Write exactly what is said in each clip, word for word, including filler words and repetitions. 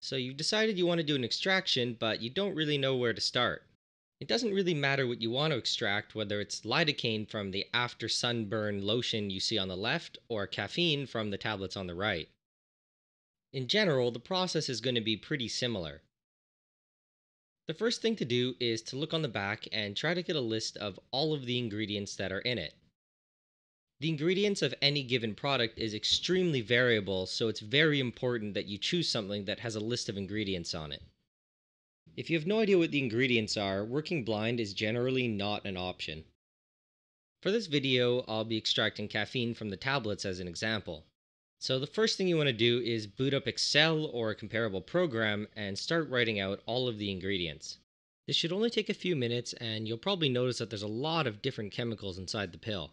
So you've decided you want to do an extraction, but you don't really know where to start. It doesn't really matter what you want to extract, whether it's lidocaine from the after sunburn lotion you see on the left, or caffeine from the tablets on the right. In general, the process is going to be pretty similar. The first thing to do is to look on the back and try to get a list of all of the ingredients that are in it. The ingredients of any given product is extremely variable, so it's very important that you choose something that has a list of ingredients on it. If you have no idea what the ingredients are, working blind is generally not an option. For this video, I'll be extracting caffeine from the tablets as an example. So the first thing you want to do is boot up Excel or a comparable program and start writing out all of the ingredients. This should only take a few minutes, and you'll probably notice that there's a lot of different chemicals inside the pill.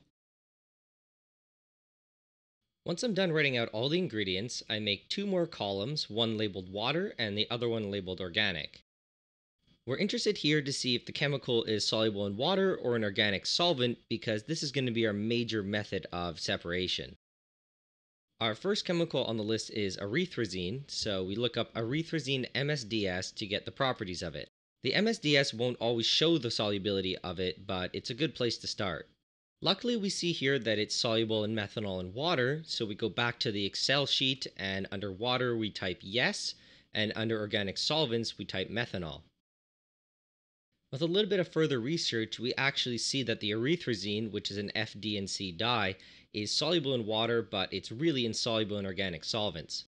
Once I'm done writing out all the ingredients, I make two more columns, one labeled water and the other one labeled organic. We're interested here to see if the chemical is soluble in water or an organic solvent, because this is going to be our major method of separation. Our first chemical on the list is erythrosine, so we look up erythrosine M S D S to get the properties of it. The M S D S won't always show the solubility of it, but it's a good place to start. Luckily, we see here that it's soluble in methanol and water, so we go back to the Excel sheet, and under water we type yes, and under organic solvents we type methanol. With a little bit of further research, we actually see that the erythrosine, which is an F D and C dye, is soluble in water, but it's really insoluble in organic solvents.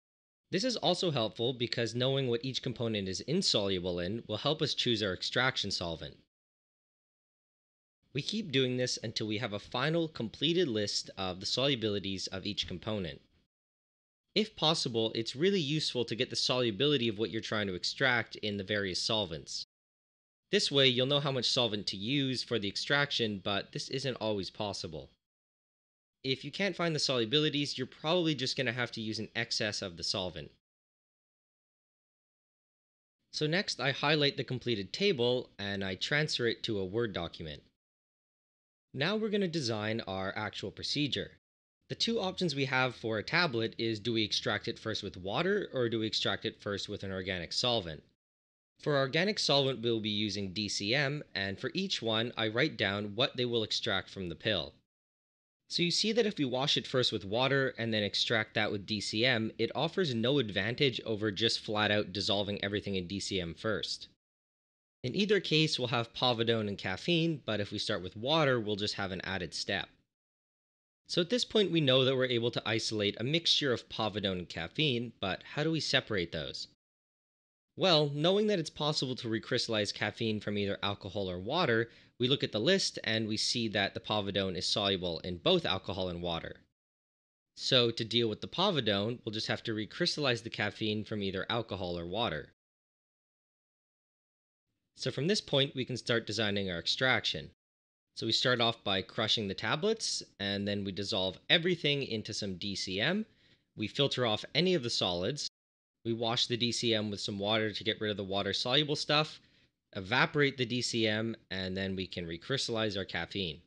This is also helpful because knowing what each component is insoluble in will help us choose our extraction solvent. We keep doing this until we have a final completed list of the solubilities of each component. If possible, it's really useful to get the solubility of what you're trying to extract in the various solvents. This way, you'll know how much solvent to use for the extraction, but this isn't always possible. If you can't find the solubilities, you're probably just going to have to use an excess of the solvent. So next, I highlight the completed table and I transfer it to a Word document. Now we're going to design our actual procedure. The two options we have for a tablet is, do we extract it first with water, or do we extract it first with an organic solvent? For organic solvent, we'll be using D C M, and for each one, I write down what they will extract from the pill. So you see that if we wash it first with water and then extract that with D C M, it offers no advantage over just flat out dissolving everything in D C M first. In either case, we'll have povidone and caffeine, but if we start with water, we'll just have an added step. So at this point, we know that we're able to isolate a mixture of povidone and caffeine, but how do we separate those? Well, knowing that it's possible to recrystallize caffeine from either alcohol or water, we look at the list and we see that the povidone is soluble in both alcohol and water. So to deal with the povidone, we'll just have to recrystallize the caffeine from either alcohol or water. So from this point, we can start designing our extraction. So we start off by crushing the tablets, and then we dissolve everything into some D C M. We filter off any of the solids. We wash the D C M with some water to get rid of the water-soluble stuff, evaporate the D C M, and then we can recrystallize our caffeine.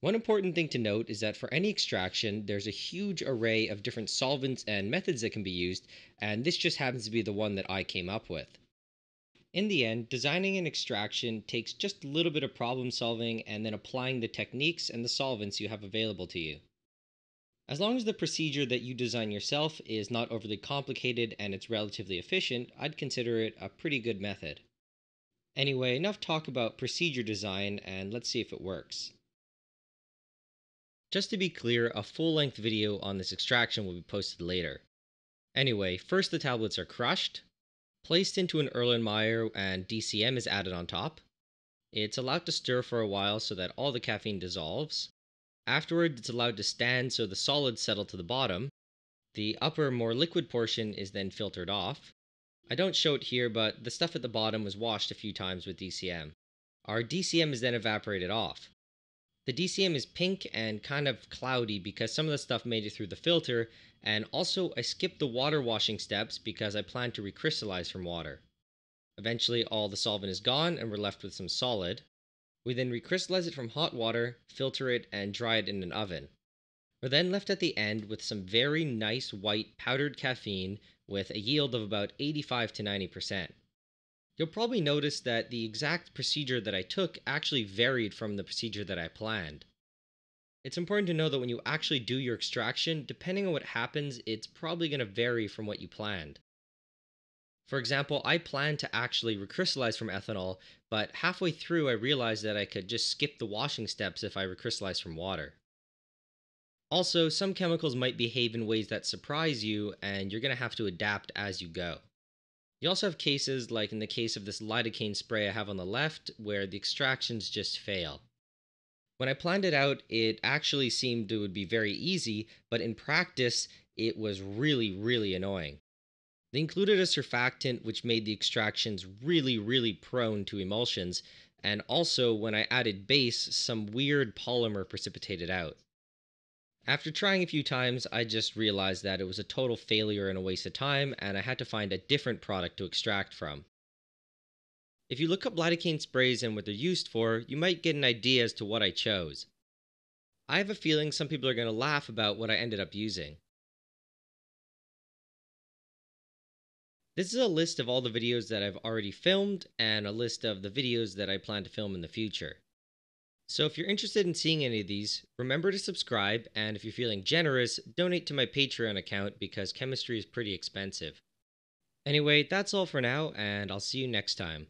One important thing to note is that for any extraction, there's a huge array of different solvents and methods that can be used, and this just happens to be the one that I came up with. In the end, designing an extraction takes just a little bit of problem solving and then applying the techniques and the solvents you have available to you. As long as the procedure that you design yourself is not overly complicated and it's relatively efficient, I'd consider it a pretty good method. Anyway, enough talk about procedure design, and let's see if it works. Just to be clear, a full-length video on this extraction will be posted later. Anyway, first the tablets are crushed, placed into an Erlenmeyer, and D C M is added on top. It's allowed to stir for a while so that all the caffeine dissolves. Afterward, it's allowed to stand so the solids settle to the bottom. The upper, more liquid portion is then filtered off. I don't show it here, but the stuff at the bottom was washed a few times with D C M. Our D C M is then evaporated off. The D C M is pink and kind of cloudy because some of the stuff made it through the filter, and also I skipped the water washing steps because I plan to recrystallize from water. Eventually all the solvent is gone and we're left with some solid. We then recrystallize it from hot water, filter it, and dry it in an oven. We're then left at the end with some very nice white powdered caffeine with a yield of about eighty-five to ninety percent. You'll probably notice that the exact procedure that I took actually varied from the procedure that I planned. It's important to know that when you actually do your extraction, depending on what happens, it's probably going to vary from what you planned. For example, I planned to actually recrystallize from ethanol, but halfway through I realized that I could just skip the washing steps if I recrystallize from water. Also, some chemicals might behave in ways that surprise you, and you're going to have to adapt as you go. You also have cases, like in the case of this lidocaine spray I have on the left, where the extractions just fail. When I planned it out, it actually seemed it would be very easy, but in practice, it was really, really annoying. They included a surfactant which made the extractions really, really prone to emulsions, and also when I added base, some weird polymer precipitated out. After trying a few times, I just realized that it was a total failure and a waste of time, and I had to find a different product to extract from. If you look up lidocaine sprays and what they're used for, you might get an idea as to what I chose. I have a feeling some people are going to laugh about what I ended up using. This is a list of all the videos that I've already filmed, and a list of the videos that I plan to film in the future. So if you're interested in seeing any of these, remember to subscribe, and if you're feeling generous, donate to my Patreon account because chemistry is pretty expensive. Anyway, that's all for now, and I'll see you next time.